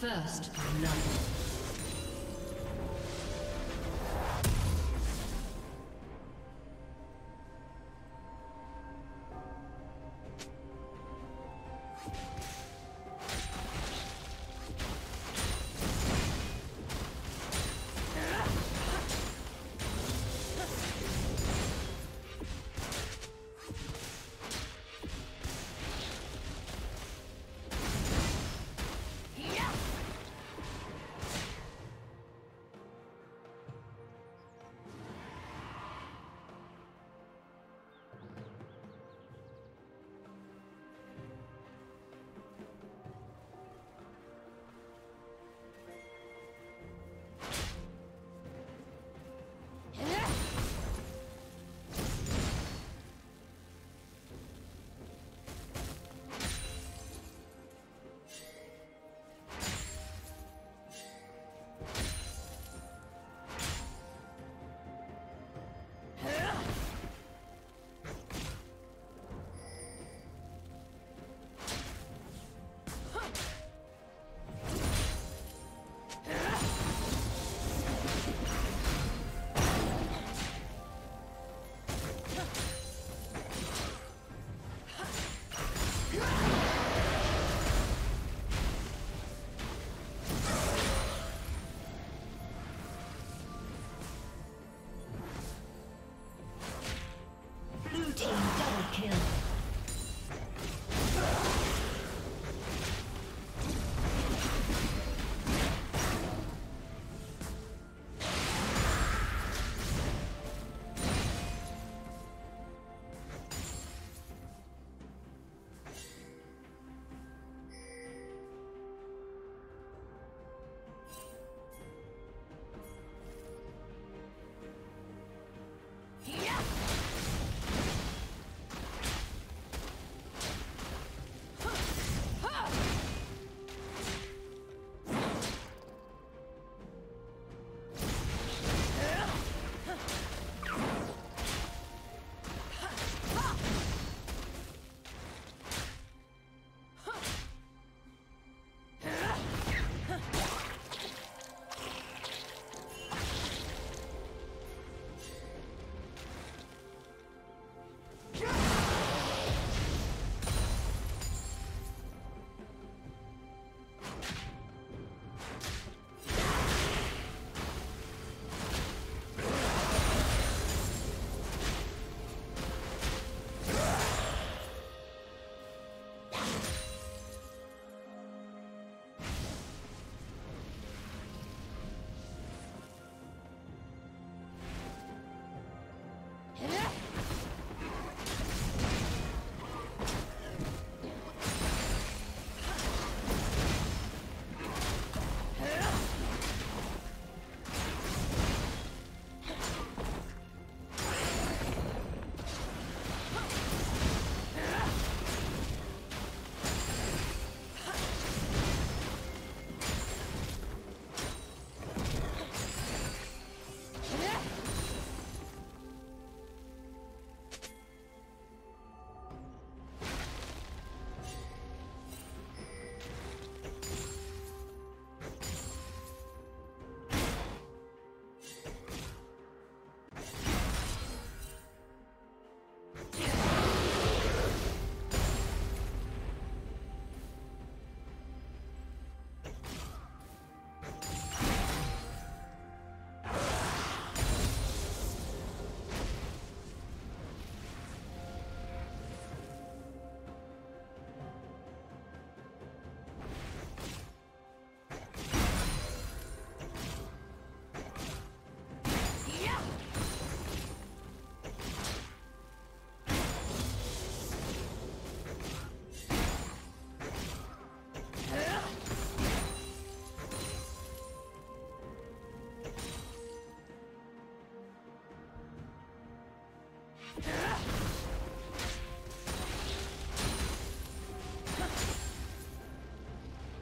First love.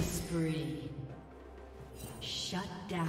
Killing spree. Shut down.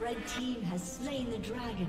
Red team has slain the dragon.